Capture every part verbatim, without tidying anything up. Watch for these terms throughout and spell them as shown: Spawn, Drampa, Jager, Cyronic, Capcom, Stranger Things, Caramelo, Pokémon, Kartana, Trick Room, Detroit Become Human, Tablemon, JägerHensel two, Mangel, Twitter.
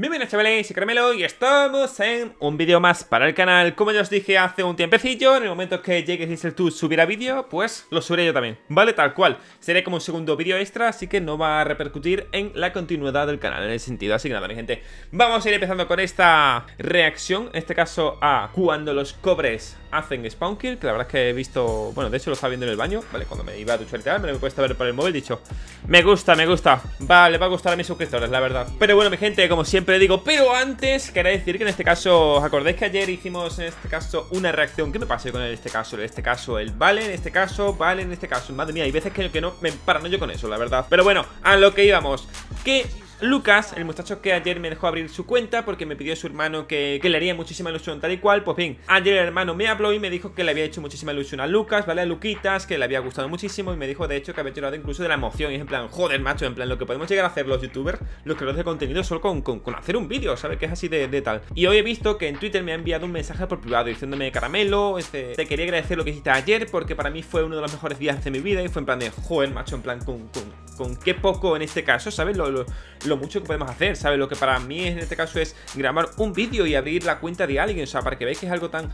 Bienvenidos chavales, soy Caramelo y estamos en un vídeo más para el canal. Como ya os dije hace un tiempecillo, en el momento que JägerHensel two subiera vídeo, pues lo subiré yo también, ¿vale? Tal cual, seré como un segundo vídeo extra, así que no va a repercutir en la continuidad del canal en ese sentido. Así que nada, mi gente, vamos a ir empezando con esta reacción, en este caso a cuando los cobres hacen spawn kill, que la verdad es que he visto, bueno, de hecho lo estaba viendo en el baño, ¿vale? Cuando me iba a duchar y tal, me lo he puesto a ver por el móvil, dicho, me gusta, me gusta, vale, va a gustar a mis suscriptores, la verdad. Pero bueno, mi gente, como siempre le digo, pero antes quería decir que en este caso, ¿os acordáis que ayer hicimos en este caso una reacción? ¿Qué me pasó con el este caso? En este caso el vale, en este caso vale, en este caso, madre mía, hay veces que, que no me paranoio con eso, la verdad. Pero bueno, a lo que íbamos, que Lucas, el muchacho que ayer me dejó abrir su cuenta porque me pidió su hermano que, que le haría muchísima ilusión tal y cual, pues bien, ayer el hermano me habló y me dijo que le había hecho muchísima ilusión a Lucas, ¿vale? A Luquitas, que le había gustado muchísimo y me dijo de hecho que había llorado incluso de la emoción y es en plan, joder macho, en plan, lo que podemos llegar a hacer los youtubers, los creadores de contenido solo con, con, con hacer un vídeo, ¿sabes? Que es así de, de tal. Y hoy he visto que en Twitter me ha enviado un mensaje por privado diciéndome, Caramelo, este, te quería agradecer lo que hiciste ayer porque para mí fue uno de los mejores días de mi vida y fue en plan de, joder macho, en plan, con, con, con qué poco en este caso, ¿sabes? Lo, lo, lo mucho que podemos hacer, ¿sabes? Lo que para mí en este caso es grabar un vídeo y abrir la cuenta de alguien, o sea, para que veáis que es algo tan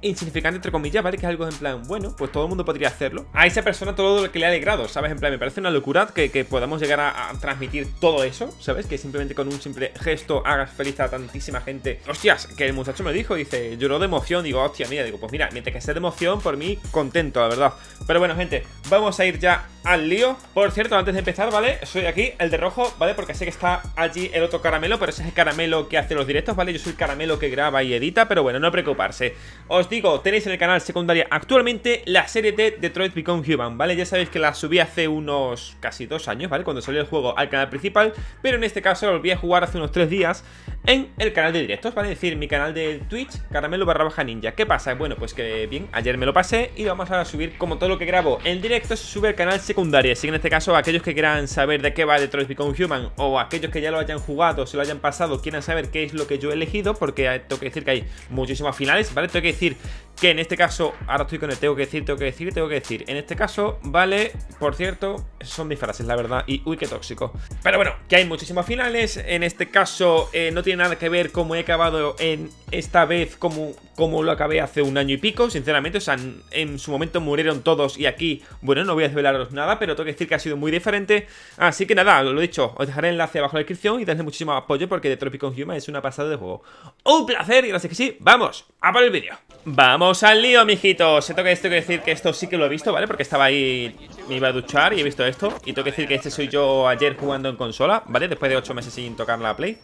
insignificante, entre comillas, ¿vale? Que es algo en plan, bueno, pues todo el mundo podría hacerlo. A esa persona todo lo que le ha alegrado, ¿sabes? En plan, me parece una locura que, que podamos llegar a, a transmitir todo eso, ¿sabes? Que simplemente con un simple gesto hagas feliz a tantísima gente. Hostias, que el muchacho me dijo, dice, lloró de emoción, digo, hostia, mira, digo, pues mira, mientras que sea de emoción, por mí, contento, la verdad. Pero bueno, gente, vamos a ir ya al lío. Por cierto, antes de empezar, ¿vale? Soy aquí, el de rojo, ¿vale? Porque sé que está allí el otro Caramelo, pero ese es el Caramelo que hace los directos, ¿vale? Yo soy el Caramelo que graba y edita, pero bueno, no preocuparse. Os digo, tenéis en el canal secundaria actualmente la serie de Detroit Become Human, ¿vale? Ya sabéis que la subí hace unos casi dos años, ¿vale? Cuando salió el juego al canal principal, pero en este caso lo volví a jugar hace unos tres días en el canal de directos, ¿vale? Es decir, mi canal de Twitch, Caramelo barra baja ninja. ¿Qué pasa? Bueno, pues que bien, ayer me lo pasé y lo vamos a subir como todo lo que grabo en directo se sube al canal secundaria. Así que en este caso, aquellos que quieran saber de qué va Detroit Become Human o aquellos que ya lo hayan jugado, se lo hayan pasado, quieran saber qué es lo que yo he elegido, porque tengo que decir que hay muchísimas finales, ¿vale? Tengo que decir que en este caso, ahora estoy con el tengo que decir, tengo que decir, tengo que decir. En este caso, vale, por cierto, son mis frases, la verdad, y uy, qué tóxico. Pero bueno, que hay muchísimos finales. En este caso, eh, no tiene nada que ver cómo he acabado en esta vez, como, como lo acabé hace un año y pico, sinceramente. O sea, en, en su momento murieron todos y aquí, bueno, no voy a desvelaros nada, pero tengo que decir que ha sido muy diferente. Así que nada, lo he dicho, os dejaré el enlace abajo en la descripción y dadle muchísimo apoyo porque Detroit Become Human es una pasada de juego. Un placer y así que sí, vamos a por el vídeo. Vamos al lío, mijitos. Tengo que decir que esto sí que lo he visto, ¿vale? Porque estaba ahí, me iba a duchar y he visto esto. Y tengo que decir que este soy yo ayer jugando en consola, ¿vale? Después de ocho meses sin tocar la Play.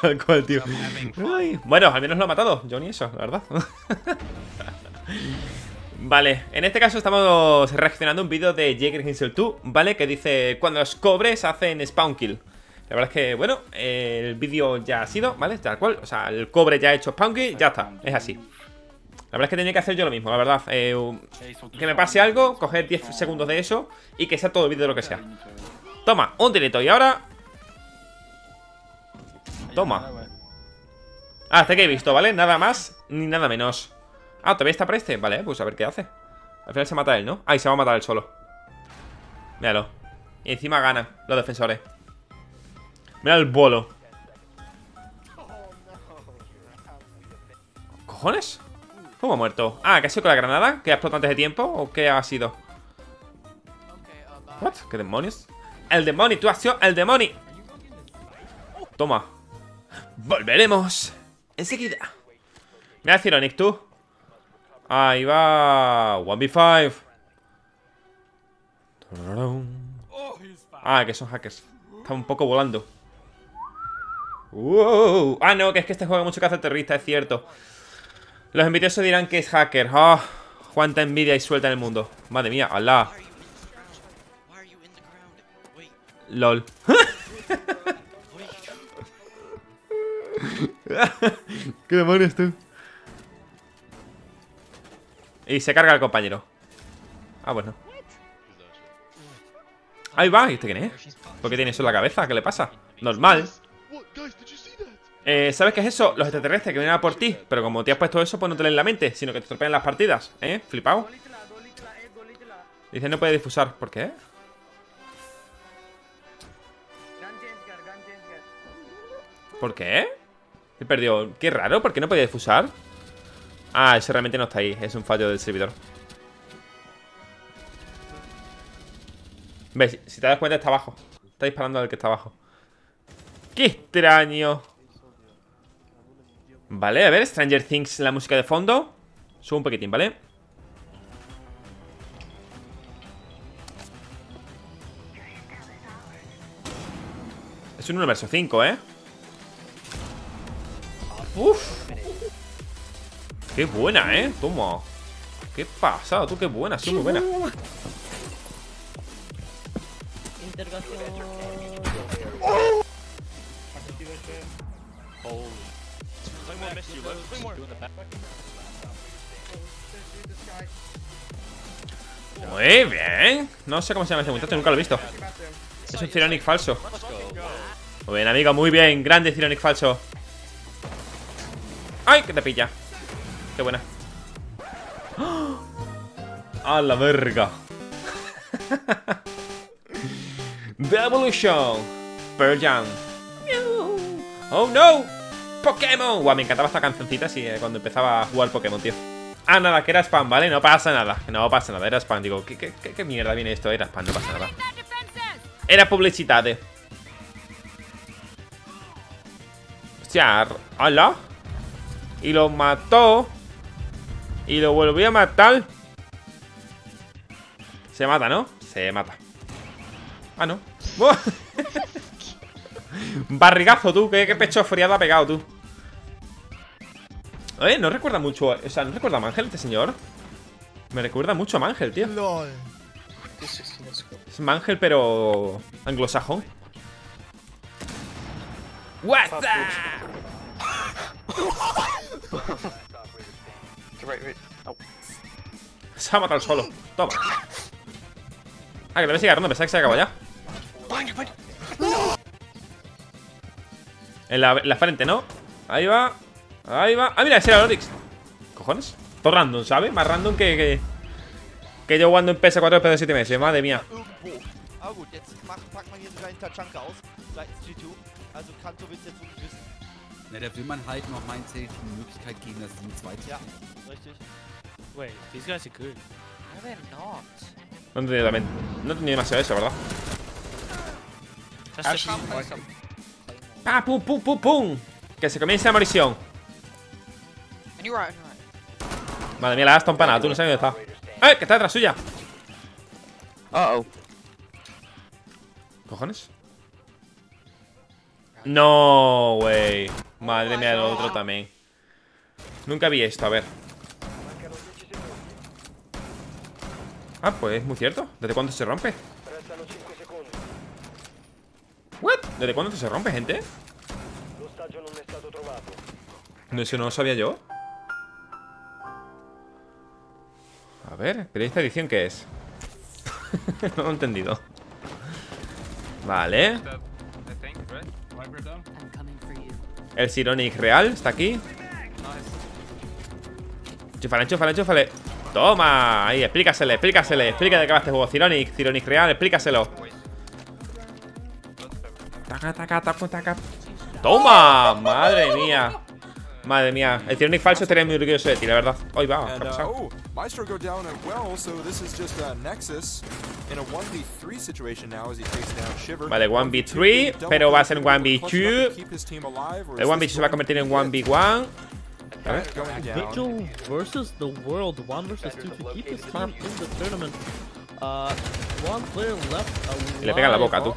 Tal cual, tío. Ay, bueno, al menos lo ha matado. Yo ni eso, la verdad. Vale, en este caso estamos reaccionando a un vídeo de JägerHensel two, ¿vale? Que dice, cuando los cobres hacen spawn kill. La verdad es que, bueno, el vídeo ya ha sido, ¿vale? Tal cual, o sea, el cobre ya ha hecho spawn kill, ya está, es así. La verdad es que tenía que hacer yo lo mismo, la verdad. eh, Que me pase algo, coger diez segundos de eso y que sea todo el vídeo de lo que sea. Toma, un delito y ahora... Toma. Hasta que he visto, ¿vale? Nada más ni nada menos. Ah, ¿todavía está para este? Vale, pues a ver qué hace. Al final se mata él, ¿no? Ahí se va a matar él solo. Míralo. Y encima ganan los defensores. Mira el bolo. ¿Cojones? ¿Cómo ha muerto? Ah, ¿qué ha sido con la granada? ¿Que ha explotado antes de tiempo? ¿O qué ha sido? ¿What? ¿Qué demonios? ¡El demonio! ¡Tú has sido el demonio! Toma. ¡Volveremos! Enseguida. Mira el Cironic, tú. Ahí va. uno contra cinco. Ah, que son hackers. Está un poco volando. Wow. Ah, no, que es que este juego mucho que hace terrorista, es cierto. Los envidiosos dirán que es hacker. Oh, cuánta envidia y suelta en el mundo. Madre mía, alá. LOL. ¿Qué demonios tú? Y se carga el compañero. Ah, bueno. Ahí va, ¿y este quién es? ¿Por qué tiene eso en la cabeza? ¿Qué le pasa? Normal. Eh, ¿Sabes qué es eso? Los extraterrestres que vienen a por ti. Pero como te has puesto eso, pues no te leen la mente, sino que te estropean las partidas, ¿eh? Flipado. Dice, no puede difusar. ¿Por qué? ¿Por qué? He perdido. Qué raro, ¿por qué no podía difusar? Ah, ese realmente no está ahí. Es un fallo del servidor. ¿Ves? Si te das cuenta, está abajo. Está disparando al que está abajo. ¡Qué extraño! Vale, a ver, Stranger Things, la música de fondo. Subo un poquitín, ¿vale? Es un universo cinco, ¿eh? ¡Uf! ¡Qué buena, eh! Toma. ¡Qué pasado, tú! ¡Qué buena! Sí, muy buena. Muy bien. No sé cómo se llama ese muchacho, nunca lo he visto. Es un Cyronic falso. Muy bien, amigo, muy bien. Grande Cyronic falso. ¡Ay! Que te pilla. ¡Qué buena! ¡A la verga! The Evolution. Pearl Jam. ¡Oh no! ¡Pokémon! Guau, me encantaba esta cancioncita así, eh, cuando empezaba a jugar Pokémon, tío. Ah, nada, que era spam, ¿vale? No pasa nada. No pasa nada, era spam. Digo, ¿qué, qué, qué, qué mierda viene esto? Era spam, no pasa nada. Era publicidad. Hostia, ¿hola? Y lo mató. Y lo volví a matar. Se mata, ¿no? Se mata. Ah, no. Barrigazo, tú. Qué, qué pecho friado ha pegado, tú. Eh, no recuerda mucho. O sea, no recuerda a Mangel este señor. Me recuerda mucho a Mangel, tío. Lol. Es Mangel, pero anglosajón. What's up? Se ha matado solo. Toma. Ah, que le voy a seguir agarrando. Pensaba que se acabó ya. En la, en la frente, ¿no? Ahí va. Ahí va. Ah, mira, ese era el Orix. Cojones. Todo random, ¿sabes? Más random que. Que, que yo cuando empecé cuatro después de siete meses. Madre mía. Na, da will man halt noch meinen Zelt die Möglichkeit geben, dass die zweite. Ja, richtig. Wait, these guys are good. No, they're not. No tenía, también, no tenía demasiado eso, ¿verdad? ¡Ah, pum, pum, pum, pum! Que se comience la morición. Madre mía, la has tompanado, tú no sabes dónde está. ¡Eh! Que está detrás suya. Uh oh. ¿Cojones? No, wey. Madre mía, el otro también. Nunca vi esto, a ver. Ah, pues es muy cierto. ¿Desde cuándo se rompe? ¿What? ¿Desde cuándo se rompe, gente? No, eso no lo sabía yo. A ver, ¿pero esta edición qué es? No lo he entendido. Vale. El Cyronic real está aquí. Chufale, chufale, chufale. Toma, ahí, explícasele, explícasele. Explícale de qué va este juego, Cyronic, Cyronic real, explícaselo. Taca, taca, taca, taca. Toma, madre mía. Madre mía, el Cyronic falso estaría muy orgulloso de ti, la verdad. Hoy va, ¿qué ha pasado? Vale, uno contra tres, pero va a ser uno contra dos. El uno contra dos se va a convertir en uno contra uno. A ver. Vigil versus the world, uno versus two to keep his spot in the tournament. Uh, one player left alive. Y le pega en la boca, tú.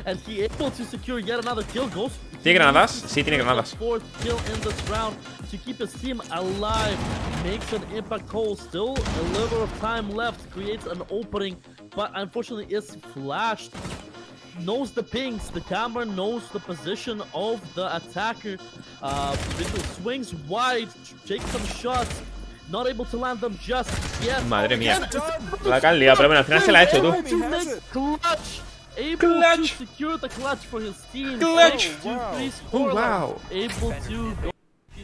¿Tiene granadas? Sí, tiene granadas. Fourth kill in this round to keep his team alive. Makes an impact hole. Still a little of time left. Creates an opening, but unfortunately is flashed. Knows the pings, the camera knows the position of the attacker. Uh, Vigil swings wide, takes some shots, not able to land them just yet. Madre mía, la que han liado, pero bueno, al final se la ha hecho, tú. Clutch, able to secure the clutch for his team. Clutch, oh wow. Able to.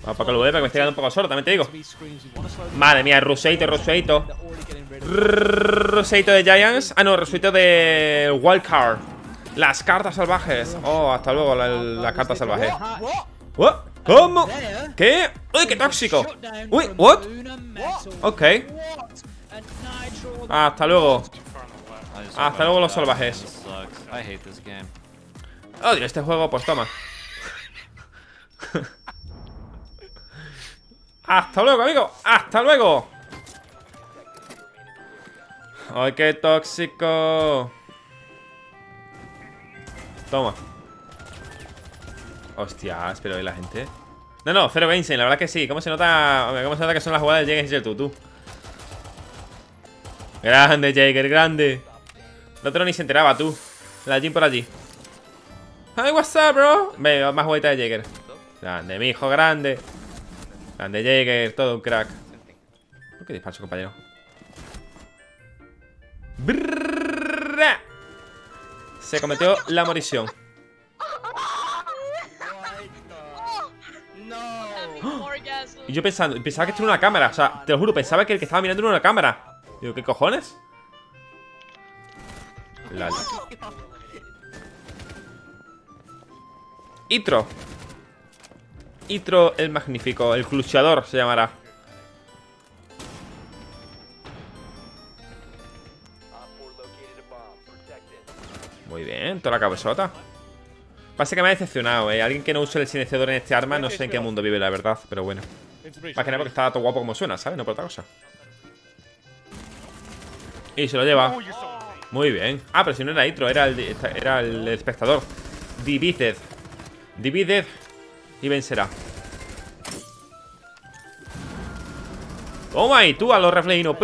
Ah, para que lo vea, para que me esté quedando un poco sordo, también te digo. Madre mía, Ruseito, Ruseito, Ruseito de Giants. Ah no, Ruseito de Wildcard. Las cartas salvajes. Oh, hasta luego la, la carta salvaje. What? ¿Cómo? ¿Qué? ¡Uy, qué tóxico! ¡Uy! ¿What? Ok. Hasta luego. Hasta luego los salvajes. Odio este juego, pues toma. ¡Hasta luego, amigo! ¡Hasta luego! ¡Ay, qué tóxico! Toma. Hostias, pero ¿y la gente? No, no, cero Gainsen, la verdad que sí. ¿Cómo se nota? ¿Cómo se nota que son las jugadas de JägerHensel dos, tú? Grande, Jager, grande. El otro ni se enteraba, tú. La Jim por allí. Hey, what's up, bro? Venga, más jugadita de Jager. Grande, mi hijo, grande. Grande Jager, todo un crack. ¿Por qué disparo, compañero? Brrrra. Se cometió la morición. Y yo pensando, pensaba que esto era una cámara. O sea, te lo juro, pensaba que el que estaba mirando era una cámara. Digo, ¿qué cojones? Lala. Itro Itro el magnífico. El clucheador se llamará. Muy bien, toda la cabezota. Pasa que me ha decepcionado, eh. Alguien que no use el silenciador en este arma, no sé en qué mundo vive, la verdad, pero bueno. Más que nada porque está todo guapo como suena, ¿sabes? No por otra cosa. Y se lo lleva. Muy bien. Ah, pero si no era Itro, era el, era el espectador. Divided. Divided y vencerá. Toma ahí, tú a los reflejinos.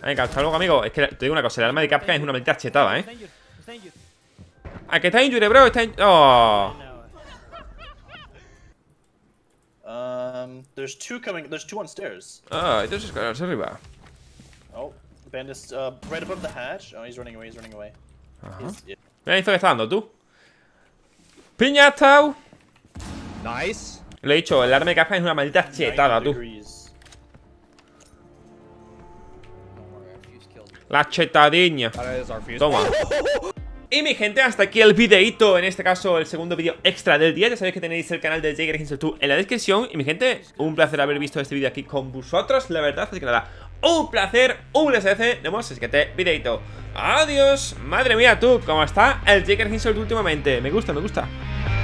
Venga, hasta luego, amigo. Es que te digo una cosa, el arma de Capcom es una mentira chetada, ¿eh? Ah, que está injure, bro. Está injure. Oh. Um, there's two coming. There's two on stairs. Ah, hay dos escaleras arriba. Oh, bandit's uh, right above the hatch. Oh, he's running away. He's running away. Mira esto que está dando, tú. Piñatao. Nice. Le he dicho, el arma de Capcom es una maldita chetada, tú. La chetadiña. Toma. Y mi gente, hasta aquí el videito. En este caso, el segundo vídeo extra del día. Ya sabéis que tenéis el canal de JägerHensel dos en la descripción. Y mi gente, un placer haber visto este vídeo aquí con vosotros, la verdad. Así que nada, un placer, un S D C. Nos vemos en el siguiente videito. Adiós. Madre mía, tú, ¿cómo está el JägerHensel dos últimamente? Me gusta, me gusta.